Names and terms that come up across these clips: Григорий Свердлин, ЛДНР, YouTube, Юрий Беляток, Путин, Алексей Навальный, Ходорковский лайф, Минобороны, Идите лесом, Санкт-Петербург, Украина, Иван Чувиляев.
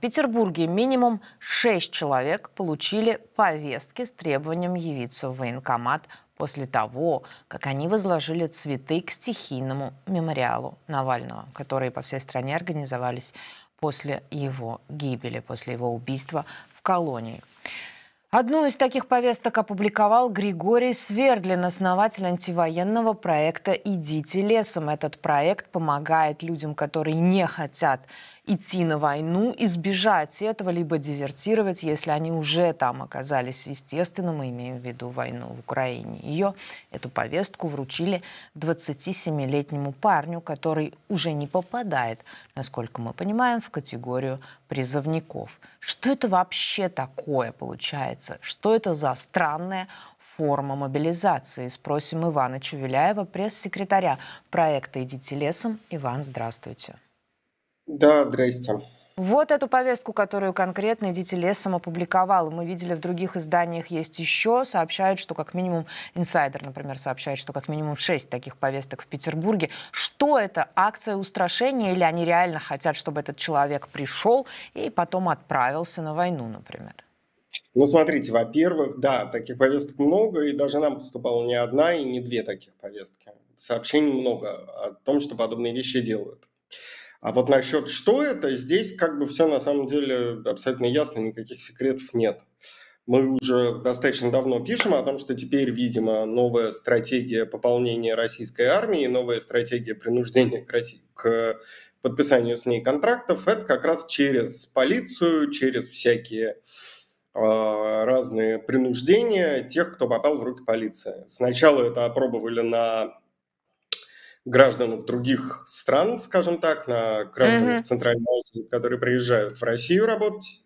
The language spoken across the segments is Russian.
В Петербурге минимум 6 человек получили повестки с требованием явиться в военкомат после того, как они возложили цветы к стихийному мемориалу Навального, которые по всей стране организовались после его гибели, после его убийства в колонии. Одну из таких повесток опубликовал Григорий Свердлин, основатель антивоенного проекта «Идите лесом». Этот проект помогает людям, которые не хотят идти на войну, избежать этого, либо дезертировать, если они уже там оказались. Естественно, мы имеем в виду войну в Украине. Эту повестку вручили 27-летнему парню, который уже не попадает, насколько мы понимаем, в категорию призывников. Что это вообще такое получается? Что это за странное форма мобилизации? Спросим Ивана Чувиляева, пресс-секретаря проекта «Идите лесом». Иван, здравствуйте. Да, здрасте. Вот эту повестку, которую конкретно «Идите лесом» опубликовал. Мы видели, в других изданиях есть еще. Сообщают, что как минимум, инсайдер, например, сообщает, что как минимум 6 таких повесток в Петербурге. Что это? Акция устрашения? Или они реально хотят, чтобы этот человек пришел и потом отправился на войну, например? Ну, смотрите, во-первых, да, таких повесток много, и даже нам поступала не одна и не две таких повестки. Сообщений много о том, что подобные вещи делают. А вот насчет что это, здесь как бы все на самом деле абсолютно ясно, никаких секретов нет. Мы уже достаточно давно пишем о том, что теперь, видимо, новая стратегия пополнения российской армии, новая стратегия принуждения к подписанию с ней контрактов, это как раз через полицию, через всякие разные принуждения тех, кто попал в руки полиции. Сначала это опробовали на граждан других стран, скажем так, на граждан Центральной Азии, которые приезжают в Россию работать.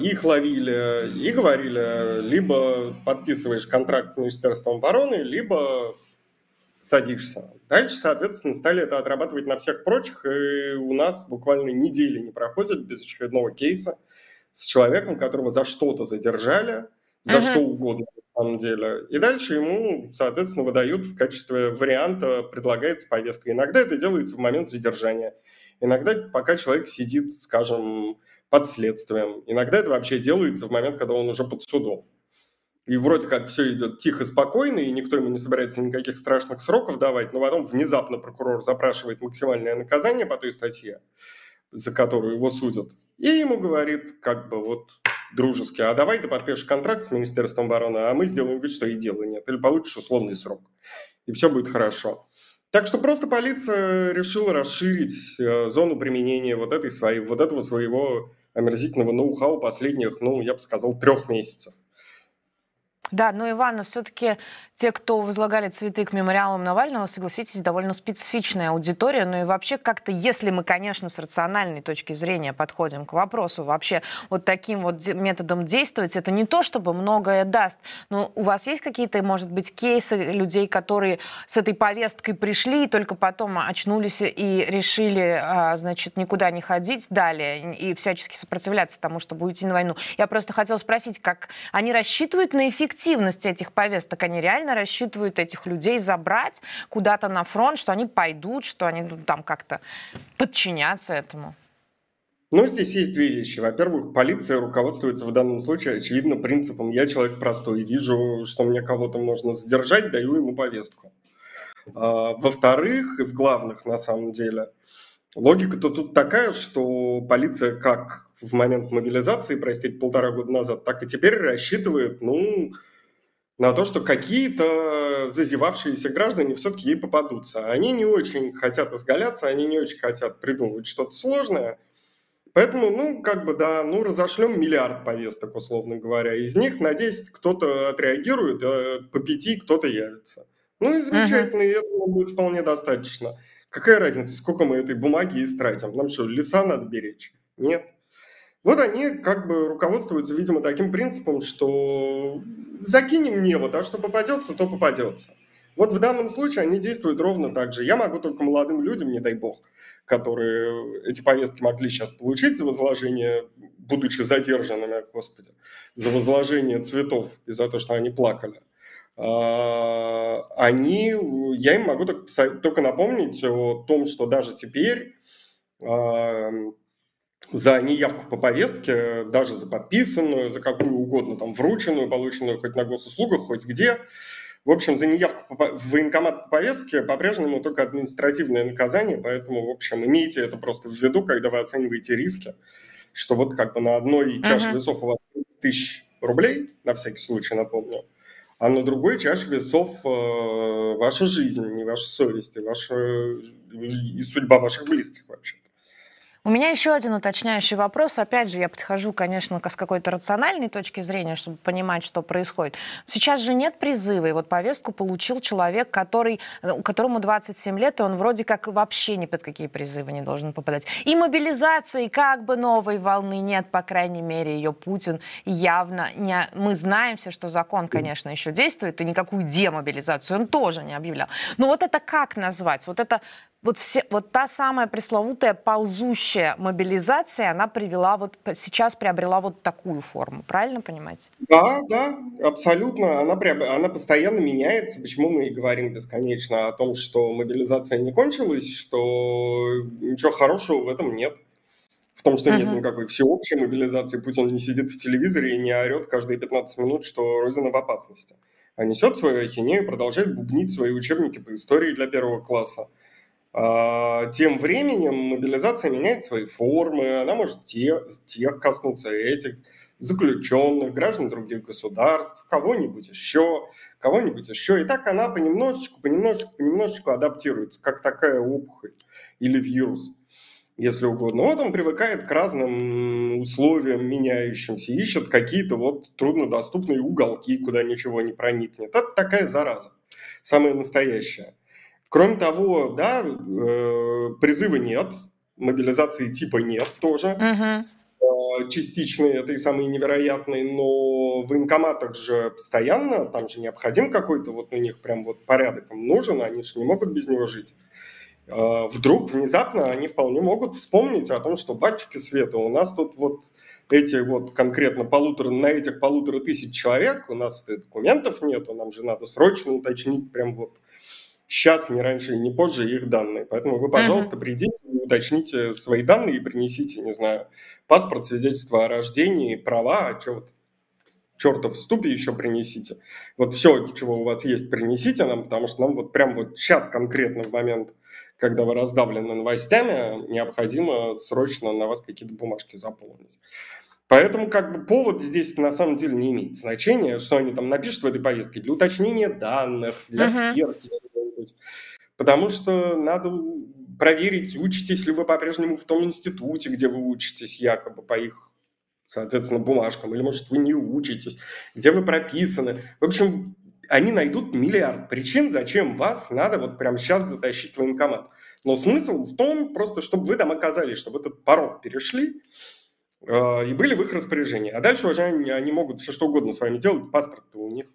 Их ловили и говорили, либо подписываешь контракт с Министерством обороны, либо садишься. Дальше, соответственно, стали это отрабатывать на всех прочих, и у нас буквально недели не проходит без очередного кейса с человеком, которого за что-то задержали, за что угодно. Самом деле. И дальше ему, соответственно, выдают в качестве варианта, предлагается повестка. Иногда это делается в момент задержания. Иногда, пока человек сидит, скажем, под следствием. Иногда это вообще делается в момент, когда он уже под судом. И вроде как все идет тихо, спокойно, и никто ему не собирается никаких страшных сроков давать, но потом внезапно прокурор запрашивает максимальное наказание по той статье, за которую его судят. И ему говорит, как бы вот дружески, а давай ты подпишешь контракт с Министерством обороны, а мы сделаем вид, что и дела нет, или получишь условный срок, и все будет хорошо. Так что просто полиция решила расширить зону применения вот этого своего омерзительного ноу-хау последних, ну, я бы сказал, 3 месяцев. Да, но, Иван, все-таки те, кто возлагали цветы к мемориалам Навального, согласитесь, довольно специфичная аудитория. Ну и вообще как-то, если мы, конечно, с рациональной точки зрения подходим к вопросу, вообще вот таким вот методом действовать, это не то, чтобы многое даст. Но у вас есть какие-то, может быть, кейсы людей, которые с этой повесткой пришли и только потом очнулись и решили, значит, никуда не ходить далее и всячески сопротивляться тому, чтобы уйти на войну? Я просто хотела спросить, как они рассчитывают на эффективность этих повесток? Они реально рассчитывают этих людей забрать куда-то на фронт, что они пойдут, что они там как-то подчинятся этому? Ну, здесь есть две вещи. Во-первых, полиция руководствуется в данном случае, очевидно, принципом «я человек простой, вижу, что мне кого-то можно задержать, даю ему повестку». Во-вторых, и в главных, на самом деле, логика-то тут такая, что полиция как в момент мобилизации, простите, 1,5 года назад, так и теперь рассчитывает, ну, на то, что какие-то зазевавшиеся граждане все-таки ей попадутся. Они не очень хотят изгаляться, они не очень хотят придумывать что-то сложное. Поэтому, ну, как бы, да, ну, разошлем миллиард повесток, условно говоря. Из них на 10 кто-то отреагирует, а по 5 кто-то явится. Ну и замечательно, и этого будет вполне достаточно. Какая разница, сколько мы этой бумаги истратим? Нам что, леса надо беречь? Нет. Вот они как бы руководствуются, видимо, таким принципом, что закинем невод, а что попадется, то попадется. Вот в данном случае они действуют ровно так же. Я могу только молодым людям, не дай бог, которые эти повестки могли сейчас получить за возложение, будучи задержанными, господи, за возложение цветов и за то, что они плакали. Я им могу только напомнить о том, что даже теперь за неявку по повестке, даже за подписанную, за какую угодно, там, врученную, полученную хоть на госуслугах, хоть где. В общем, за неявку в военкомат по повестке по-прежнему только административное наказание, поэтому, в общем, имейте это просто в виду, когда вы оцениваете риски, что вот как бы на одной чаше весов у вас 30 000 рублей, на всякий случай напомню, а на другой чаше весов ваша жизнь, не ваша совесть, и и судьба ваших близких вообще-то. У меня еще один уточняющий вопрос. Опять же, я подхожу, конечно, с какой-то рациональной точки зрения, чтобы понимать, что происходит. Сейчас же нет призыва. И вот повестку получил человек, которому 27 лет, и он вроде как вообще ни под какие призывы не должен попадать. И мобилизации как бы новой волны нет, по крайней мере, ее Путин явно не... Мы знаем все, что закон, конечно, еще действует, и никакую демобилизацию он тоже не объявлял. Но вот это как назвать? Вот та самая пресловутая ползущая мобилизация, она привела сейчас приобрела вот такую форму, правильно понимаете? Да, да, абсолютно. Она постоянно меняется. Почему мы и говорим бесконечно о том, что мобилизация не кончилась, что ничего хорошего в этом нет. В том, что нет никакой всеобщей мобилизации. Путин не сидит в телевизоре и не орет каждые 15 минут, что Родина в опасности. А несет свою ахинею, продолжает бубнить свои учебники по истории для 1 класса. Тем временем мобилизация меняет свои формы, она может тех коснуться, этих заключенных, граждан других государств, кого-нибудь еще. И так она понемножечку адаптируется, как такая опухоль или вирус, если угодно. Вот он привыкает к разным условиям меняющимся, ищет какие-то вот труднодоступные уголки, куда ничего не проникнет. Это такая зараза, самая настоящая. Кроме того, да, призыва нет, мобилизации типа нет тоже, частичные, это и самые невероятные, но в военкоматах же постоянно, там же необходим какой-то, вот у них прям вот порядок им нужен, они же не могут без него жить. Вдруг, внезапно, они вполне могут вспомнить о том, что, батюшки светы, у нас тут вот эти вот конкретно на этих полутора тысяч человек, у нас документов нету, нам же надо срочно уточнить прям вот... Сейчас, не раньше и не позже, их данные. Поэтому вы, пожалуйста, придите, уточните свои данные и принесите, не знаю, паспорт, свидетельство о рождении, права, а чего-то, чертов ступи еще принесите. Вот все, чего у вас есть, принесите нам, потому что нам вот прям вот сейчас конкретно, в момент, когда вы раздавлены новостями, необходимо срочно на вас какие-то бумажки заполнить. Поэтому как бы повод здесь на самом деле не имеет значения, что они там напишут в этой повестке для уточнения данных, для сверки, потому что надо проверить, учитесь ли вы по-прежнему в том институте, где вы учитесь, якобы по их, соответственно, бумажкам, или, может, вы не учитесь, где вы прописаны. В общем, они найдут миллиард причин, зачем вас надо вот прямо сейчас затащить в военкомат. Но смысл в том, просто чтобы вы там оказались, чтобы этот порог перешли и были в их распоряжении. А дальше уже они могут все что угодно с вами делать, паспорт-то у них.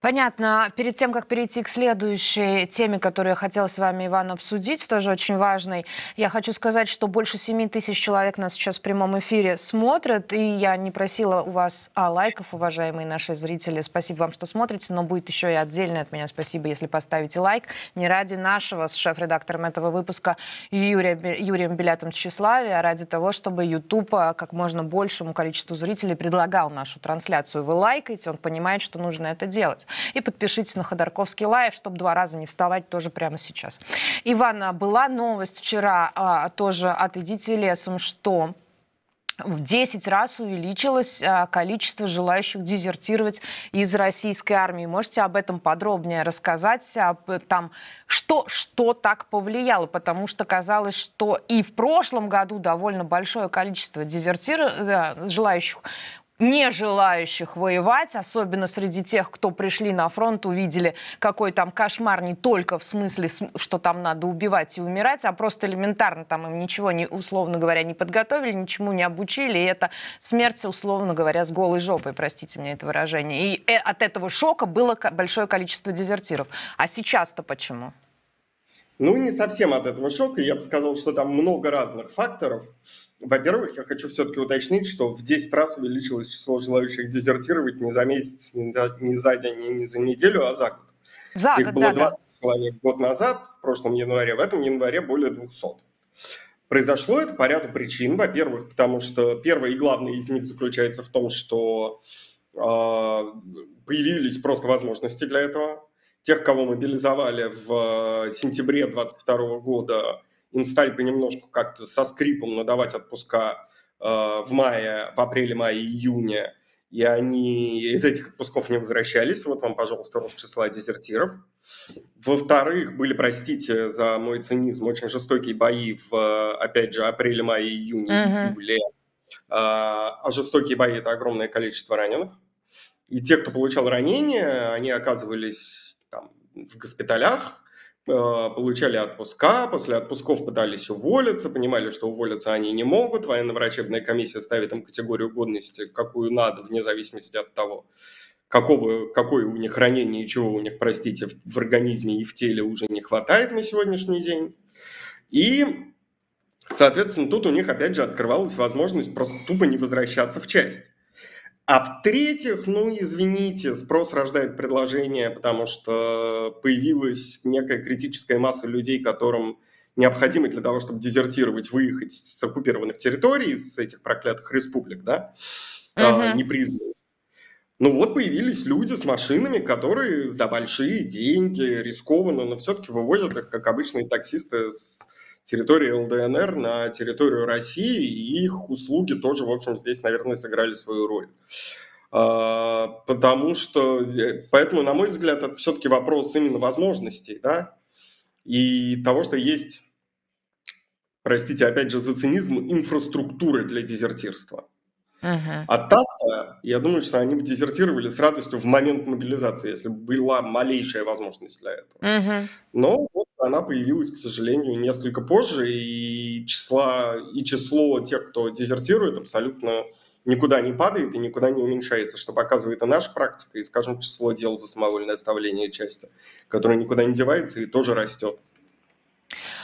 Понятно. Перед тем, как перейти к следующей теме, которую я хотела с вами, Иван, обсудить, тоже очень важной, я хочу сказать, что больше 7000 человек нас сейчас в прямом эфире смотрят, и я не просила у вас лайков, уважаемые наши зрители. Спасибо вам, что смотрите, но будет еще и отдельное от меня спасибо, если поставите лайк. Не ради нашего с шеф-редактором этого выпуска Юрием Белятом тщеславия, а ради того, чтобы YouTube как можно большему количеству зрителей предлагал нашу трансляцию. Вы лайкаете, он понимает, что нужно это делать. И подпишитесь на Ходорковский лайф, чтобы 2 раза не вставать тоже прямо сейчас. Ивана, была новость вчера тоже от «Идите лесом», что в 10 раз увеличилось количество желающих дезертировать из российской армии. Можете об этом подробнее рассказать, что так повлияло? Потому что казалось, что и в прошлом году довольно большое количество желающих не желающих воевать, особенно среди тех, кто пришли на фронт, увидели, какой там кошмар, не только в смысле, что там надо убивать и умирать, а просто элементарно там им ничего, условно говоря, не подготовили, ничему не обучили, и это смерть, условно говоря, с голой жопой, простите мне это выражение. И от этого шока было большое количество дезертиров. А сейчас-то почему? Ну, не совсем от этого шока. Я бы сказал, что там много разных факторов. Во-первых, я хочу все-таки уточнить, что в 10 раз увеличилось число желающих дезертировать не за месяц, не за день, не за неделю, а за год. Их было 20 человек год назад, в прошлом январе, в этом январе более 200. Произошло это по ряду причин. Во-первых, потому что первая и главная из них заключается в том, что появились просто возможности для этого. Тех, кого мобилизовали в сентябре 2022 года, им стали понемножку как-то со скрипом надавать отпуска в мае, в апреле, мае, июне. И они из этих отпусков не возвращались. Вот вам, пожалуйста, рост числа дезертиров. Во-вторых, были, простите за мой цинизм, очень жестокие бои в, опять же, апреле, мае, июне, июле. А жестокие бои – это огромное количество раненых. И те, кто получал ранения, они оказывались там, в госпиталях, получали отпуска, после отпусков пытались уволиться, понимали, что уволиться они не могут, военно-врачебная комиссия ставит им категорию годности, какую надо, вне зависимости от того, какое у них ранение и чего у них, простите, в организме и в теле уже не хватает на сегодняшний день. И, соответственно, тут у них, опять же, открывалась возможность просто тупо не возвращаться в часть. А в-третьих, ну, извините, спрос рождает предложение, потому что появилась некая критическая масса людей, которым необходимо для того, чтобы дезертировать, выехать с оккупированных территорий, с этих проклятых республик, да, непризнанных. Ну вот появились люди с машинами, которые за большие деньги, рискованно, но все-таки вывозят их, как обычные таксисты, с территории ЛДНР на территорию России, и их услуги тоже, в общем, здесь, наверное, сыграли свою роль. Потому что, поэтому, на мой взгляд, это все-таки вопрос именно возможностей, да, и того, что есть, простите, опять же, за цинизм, инфраструктуры для дезертирства. А так-то, я думаю, что они бы дезертировали с радостью в момент мобилизации, если бы была малейшая возможность для этого. Но вот она появилась, к сожалению, несколько позже, и число тех, кто дезертирует, абсолютно никуда не падает и никуда не уменьшается, что показывает и наша практика, и, скажем, число дел за самовольное оставление части, которое никуда не девается и тоже растет.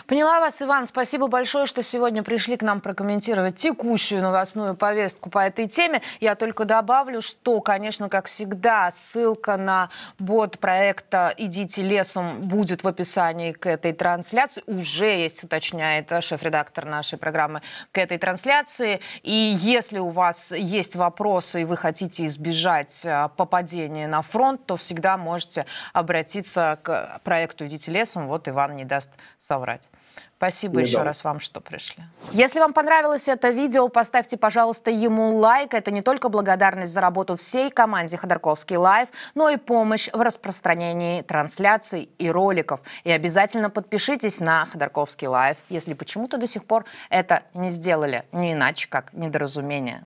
Поняла вас, Иван. Спасибо большое, что сегодня пришли к нам прокомментировать текущую новостную повестку по этой теме. Я только добавлю, что, конечно, как всегда, ссылка на бот проекта «Идите лесом» будет в описании к этой трансляции. Уже есть, уточняет шеф-редактор нашей программы, к этой трансляции. И если у вас есть вопросы и вы хотите избежать попадения на фронт, то всегда можете обратиться к проекту «Идите лесом». Вот Иван не даст соврать. Спасибо еще раз вам, что пришли. Если вам понравилось это видео, поставьте, пожалуйста, ему лайк. Это не только благодарность за работу всей команде «Ходорковский лайф», но и помощь в распространении трансляций и роликов. И обязательно подпишитесь на «Ходорковский лайф», если почему-то до сих пор это не сделали. Не иначе, как недоразумение.